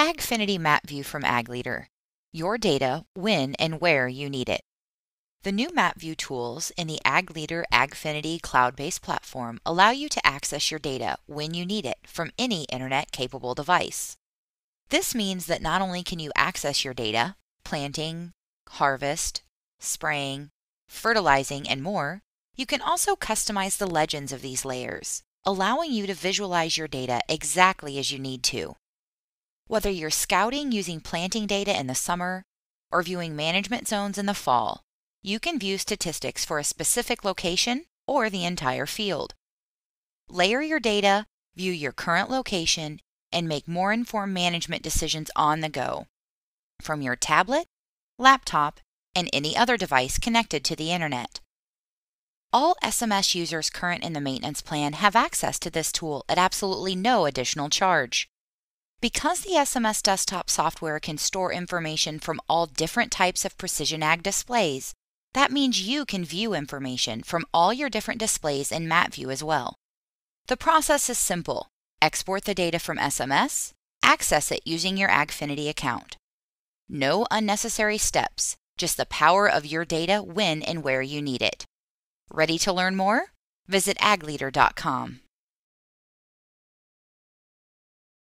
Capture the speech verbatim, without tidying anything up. AgFiniti Map View from Ag Leader, your data when and where you need it. The new Map View tools in the Ag Leader AgFiniti cloud-based platform allow you to access your data when you need it from any internet-capable device. This means that not only can you access your data, planting, harvest, spraying, fertilizing, and more, you can also customize the legends of these layers, allowing you to visualize your data exactly as you need to. Whether you're scouting using planting data in the summer or viewing management zones in the fall, you can view statistics for a specific location or the entire field. Layer your data, view your current location, and make more informed management decisions on the go, from your tablet, laptop, and any other device connected to the internet. All S M S users current in the maintenance plan have access to this tool at absolutely no additional charge. Because the S M S desktop software can store information from all different types of precision ag displays, that means you can view information from all your different displays in MapView as well. The process is simple. Export the data from S M S, access it using your AgFiniti account. No unnecessary steps, just the power of your data when and where you need it. Ready to learn more? Visit ag leader dot com.